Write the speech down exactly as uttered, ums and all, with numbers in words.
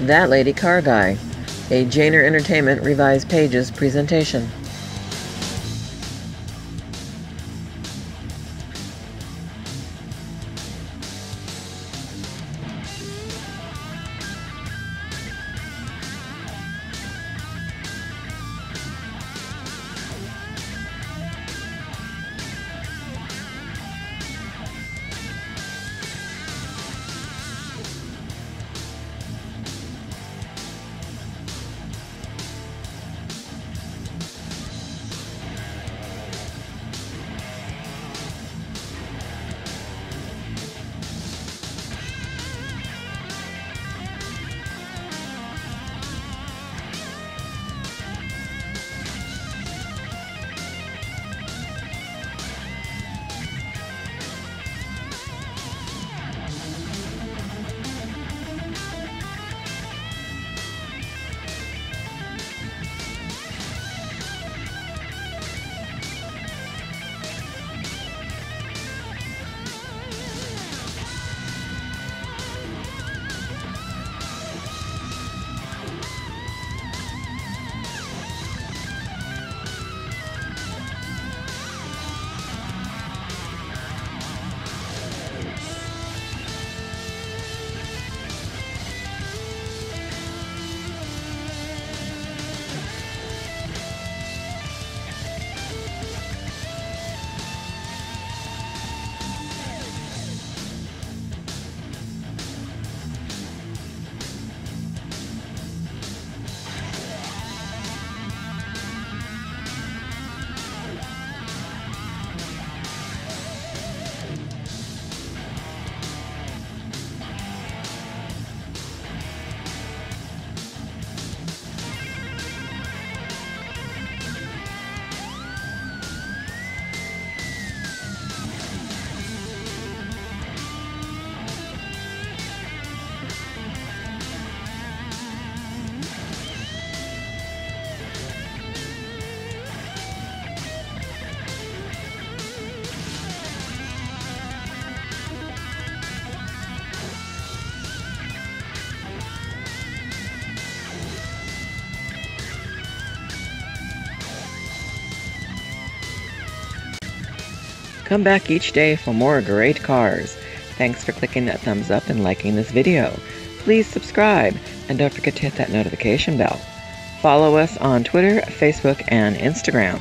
That Lady Car Guy, a Jaynor Entertainment Revised Pages presentation. Come back each day for more great cars. Thanks for clicking that thumbs up and liking this video. Please subscribe and don't forget to hit that notification bell. Follow us on Twitter, Facebook, and Instagram.